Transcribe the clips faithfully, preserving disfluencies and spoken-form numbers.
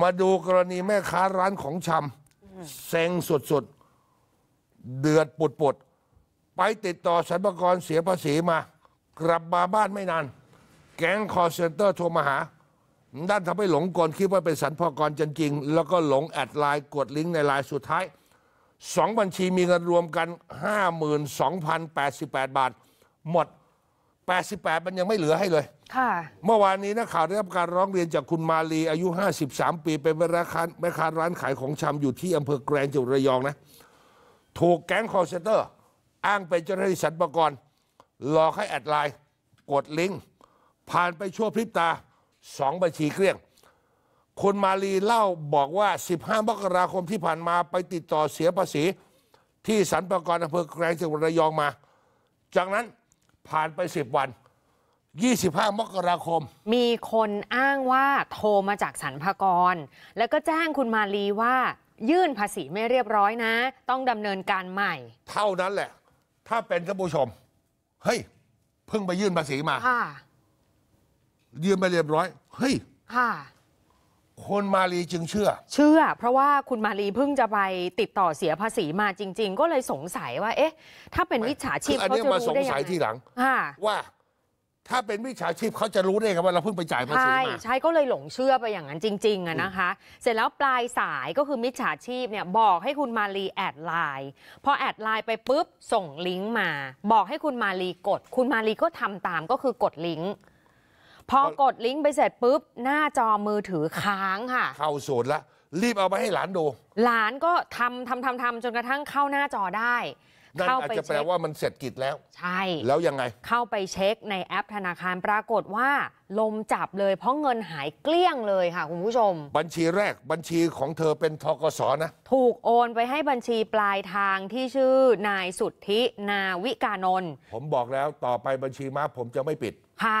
มาดูกรณีแม่ค้าร้านของชำเซ็งสุดๆเดือดปุดๆไปติดต่อสรรพากรเสียภาษีมากลับมาบ้านไม่นานแก๊งคอลเซ็นเตอร์โทรมาหาด้านทำให้หลงกลคิดว่าเป็นสรรพากรจริงๆแล้วก็หลงแอดไลน์กดลิงก์ในไลน์สุดท้ายสองบัญชีมีเงินรวมกัน ห้าหมื่นสองพันแปดสิบแปด บาทหมดแปดสิบแปดมันยังไม่เหลือให้เลยเมื่อวานนี้นักข่าวได้รับการร้องเรียนจากคุณมาลีอายุห้าสิบสามปีเป็นแม่ค้าร้านขายของชำอยู่ที่อำเภอแกลงจังหวัดระยองนะถูกแก๊งคอลเซ็นเตอร์อ้างเป็นเจ้าหน้าที่สรรพากรหลอกให้แอดไลน์กดลิงก์ผ่านไปชั่วพริบตาสองบัญชีเกลี้ยงคุณมาลีเล่าบอกว่าสิบห้ามกราคมที่ผ่านมาไปติดต่อเสียภาษีที่สรรพากรอำเภอแกลงจังหวัดระยองมาจากนั้นผ่านไปสิบวันยี่สิบห้ามกราคมมีคนอ้างว่าโทรมาจากสรรพากรแล้วก็แจ้งคุณมาลีว่ายื่นภาษีไม่เรียบร้อยนะต้องดำเนินการใหม่เท่านั้นแหละถ้าเป็นท่านผู้ชมเฮ้ยเพิ่งไปยื่นภาษีมายื่นไปเรียบร้อยเฮ้ยคนมาลีจึงเชื่อเชื่อเพราะว่าคุณมาลีเพิ่งจะไปติดต่อเสียภาษีมาจริงๆก็เลยสงสัยว่าเอ๊ะถ้าเป็นมิจฉาชีพเขาจะรู้ได้ยังไงทีหลังว่าถ้าเป็นมิจฉาชีพเขาจะรู้ได้ครับว่าเราเพิ่งไปจ่ายภาษีมาใช่ก็เลยหลงเชื่อไปอย่างนั้นจริงๆอะนะคะเสร็จแล้วปลายสายก็คือมิจฉาชีพเนี่ยบอกให้คุณมาลีแอดไลน์พอแอดไลน์ไปปุ๊บส่งลิงก์มาบอกให้คุณมาลีกดคุณมาลีก็ทำตามก็คือกดลิงก์พอกดลิงก์ไปเสร็จปุ๊บหน้าจอมือถือค้างค่ะเข้าโซนละรีบเอาไปให้หลานดูหลานก็ทำทำทำทำจนกระทั่งเข้าหน้าจอได้นั่นอาจจะแปลว่ามันเสร็จกิจแล้วใช่แล้วยังไงเข้าไปเช็คในแอปธนาคารปรากฏว่าลมจับเลยเพราะเงินหายเกลี้ยงเลยค่ะคุณผู้ชมบัญชีแรกบัญชีของเธอเป็นธกส.นะถูกโอนไปให้บัญชีปลายทางที่ชื่อนายสุทธินาวิกานนท์ผมบอกแล้วต่อไปบัญชีม้าผมจะไม่ปิดค่ะ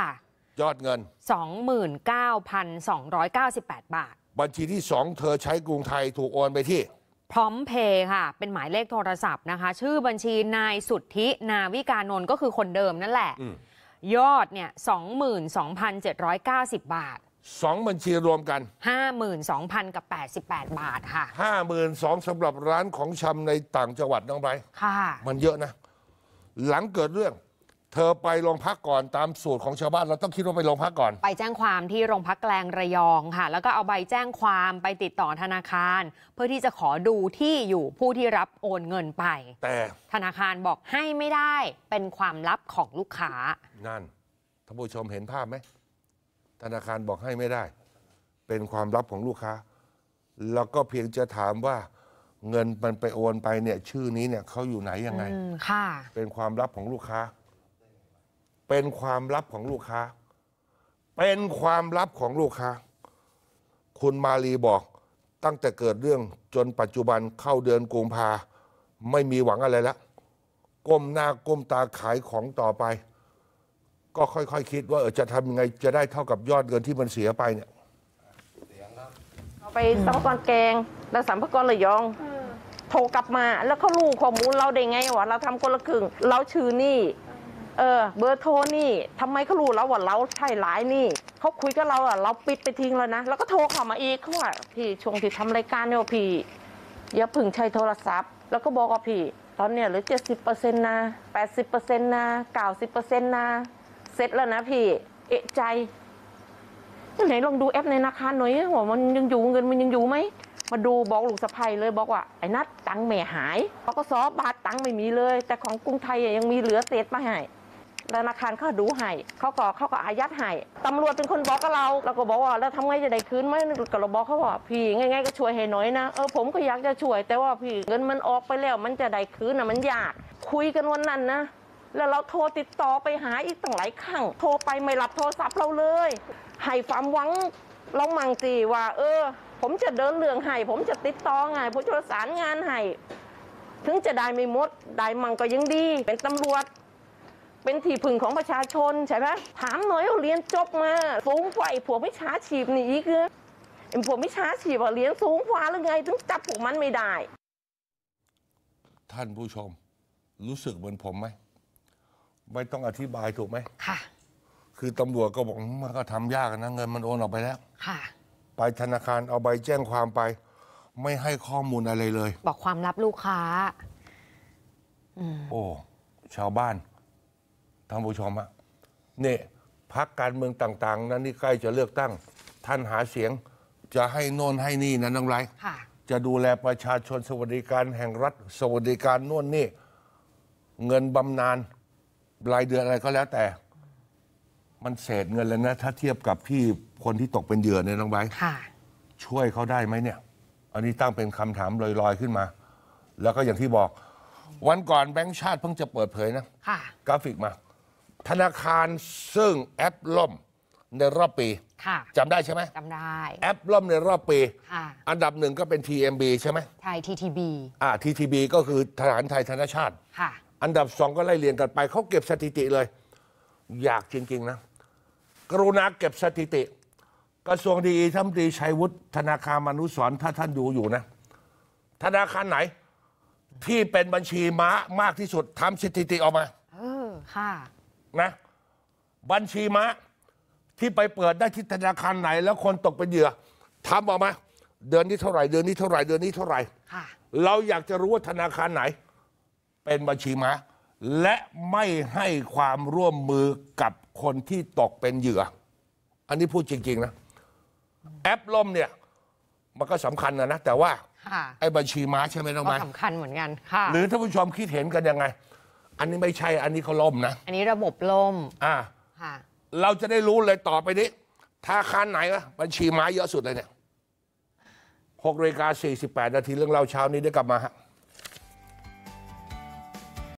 ยอดเงิน สองหมื่นเก้าพันสองร้อยเก้าสิบแปด บาทบัญชีที่สองเธอใช้กรุงไทยถูกโอนไปที่พร้อมเพย์ค่ะเป็นหมายเลขโทรศัพท์นะคะชื่อบัญชีนายสุทธินาวิกานนท์ก็คือคนเดิมนั่นแหละยอดเนี่ย สองหมื่นสองพันเจ็ดร้อยเก้าสิบ บาทสองบัญชีรวมกัน ห้าหมื่นสองพันแปดสิบแปด บาทค่ะ ห้าหมื่นสองพัน สำหรับร้านของชำในต่างจังหวัดน้องไบร์ทค่ะมันเยอะนะหลังเกิดเรื่องเธอไปโรงพักก่อนตามสูตรของชาวบ้านเราต้องคิดว่าไปโรงพักก่อนไปแจ้งความที่โรงพักแกลงระยองค่ะแล้วก็เอาใบแจ้งความไปติดต่อธนาคารเพื่อที่จะขอดูที่อยู่ผู้ที่รับโอนเงินไปแต่ธนาคารบอกให้ไม่ได้เป็นความลับของลูกค้านั่นท่านผู้ชมเห็นภาพไหมธนาคารบอกให้ไม่ได้เป็นความลับของลูกค้าแล้วก็เพียงจะถามว่าเงินมันไปโอนไปเนี่ยชื่อนี้เนี่ยเขาอยู่ไหนยังไงค่ะเป็นความลับของลูกค้าเป็นความลับของลูกค้าเป็นความลับของลูกค้าคุณมาลีบอกตั้งแต่เกิดเรื่องจนปัจจุบันเข้าเดือนกุมภาไม่มีหวังอะไรแล้วก้มหน้าก้มตาขายของต่อไปก็ค่อยๆ ค, คิดว่าเออจะทำยังไงจะได้เท่ากับยอดเงินที่มันเสียไปเนี่ยเอาไปสรรพากรแกงและสรรพากรระยองโทรกลับมาแล้วเขารู้ข้อมูลเราได้ไงวะเราทำคนละครึ่งเราชื่อนี่เออเบอร์โทรนี่ทำไมเขารู้แล้วว่าเราใช่หลายนี่เขาคุยกับเราอ่ะเราปิดไปทิ้งแล้วนะแล้วก็โทรเข้ามาอีกเขาว่าพี่ช่วงที่ทำรายการเนี่ยพี่อย่าพึ่งใช้โทรศัพท์แล้วก็บอกว่าพี่ตอนเนี้ยเหลือ เจ็ดสิบเปอร์เซ็นต์ นะ แปดสิบเปอร์เซ็นต์ นะ เก้าสิบเปอร์เซ็นต์ นะเสร็จแล้วนะพี่เอะใจไหนลองดูแอปในธนาคารหน่อยว่ามันยังอยู่เงินมันยังอยู่ไหมมาดูบอกลูกสะใภ้เลยบอกว่าไอ้นัดตังค์แม่หายปกส.บาทตังค์ไม่มีเลยแต่ของกรุงไทยยังมีเหลือเศษมาให้ธนาคารเขาดูให้เขาก็เขาก็อายัดให้ตำรวจเป็นคนบอกกับเราเราก็บอกว่าแล้วทำไงจะได้คืนไหมก็เราบอกเขาว่าพี่ง่ายๆก็ช่วยให้น้อยนะเออผมก็อยากจะช่วยแต่ว่าพี่เงินมันออกไปแล้วมันจะได้คืนนะมันยากคุยกันวันนั้นนะแล้วเราโทรติดต่อไปหาอีกตั้งหลายครั้งโทรไปไม่รับโทรศัพท์เราเลยให้ความหวังลองมั่งสิว่าเออผมจะเดินเรื่องให้ผมจะติดต่อไงผมจะประสานงานให้ถึงจะได้ไม่หมดได้มั่งก็ยังดีเป็นตำรวจเป็นที่พึ่งของประชาชนใช่ไหมถามหน่อยว่าเรียนจบมาสูงกว่าไอ้ผัวมิจฉาชีพนี่อีกเหรอไอ้ผัวมิจฉาชีพว่าเรียนสูงกว่าหรือไงถึงจับพวกมันไม่ได้ท่านผู้ชมรู้สึกเหมือนผมไหมไม่ต้องอธิบายถูกไหมค่ะคือตำรวจก็บอกมันก็ทำยากนะเงินมันโอนออกไปแล้วค่ะ ไปธนาคารเอาใบแจ้งความไปไม่ให้ข้อมูลอะไรเลยบอกความลับลูกค้าโอ้ชาวบ้านท่านผู้ชมฮะเนี่ยพรรคการเมืองต่างๆนั้นนี่ใกล้จะเลือกตั้งท่านหาเสียงจะให้โน่นให้นี่นั้นทั้งหลายจะดูแลประชาชนสวัสดิการแห่งรัฐสวัสดิการโน่นนี่เงินบำนาญรายเดือนอะไรก็แล้วแต่มันเศษเงินแล้วนะถ้าเทียบกับพี่คนที่ตกเป็นเหยื่อเนี่ยน้องไบร์ทช่วยเขาได้ไหมเนี่ยอันนี้ตั้งเป็นคำถามลอยๆขึ้นมาแล้วก็อย่างที่บอกวันก่อนแบงก์ชาติเพิ่งจะเปิดเผยนะกราฟิกมาธนาคารซึ่งแอปล่มในรอบปีจำได้ใช่ไหมจำได้แอปล่มในรอบปีอันดับหนึ่งก็เป็น ที เอ็ม บี ใช่ไหมไทย ที ที บี อ่า ที ที บี ก็คือธนาคารไทยธนชาติอันดับสองก็ไล่เรียงกันไปเขาเก็บสถิติเลยอยากจริงๆนะกรุณาเก็บสถิติกระทรวงดีท่านดีชัยวุฒิธนาคารมนุสรถ้าท่านดูอยู่นะธนาคารไหนที่เป็นบัญชีม้ามากที่สุดทำสถิติออกมาเออค่ะนะบัญชีม้าที่ไปเปิดได้ที่ธนาคารไหนแล้วคนตกเป็นเหยื่อทำออกมาเดือนนี้เท่าไหร่เดือนนี้เท่าไหร่เดือนนี้เท่าไหร่เราอยากจะรู้ว่าธนาคารไหนเป็นบัญชีม้าและไม่ให้ความร่วมมือกับคนที่ตกเป็นเหยื่ออันนี้พูดจริงๆนะแอปล่มเนี่ยมันก็สำคัญนะนะแต่ว่าไอ้บัญชีม้าใช่ไหมน้องไบร์ทก็สำคัญเหมือนกันค่ะหรือท่านผู้ชมคิดเห็นกันยังไงอันนี้ไม่ใช่อันนี้เขาล่มนะอันนี้ระบบล่มอ่าเราจะได้รู้เลยต่อไปนี้ธนาคารไหนวะบัญชีม้าเยอะสุดเลยเนี่ยหกนาฬิกาสี่สิบแปดนาทีเรื่องเราเช้านี้ได้กลับมาฮะ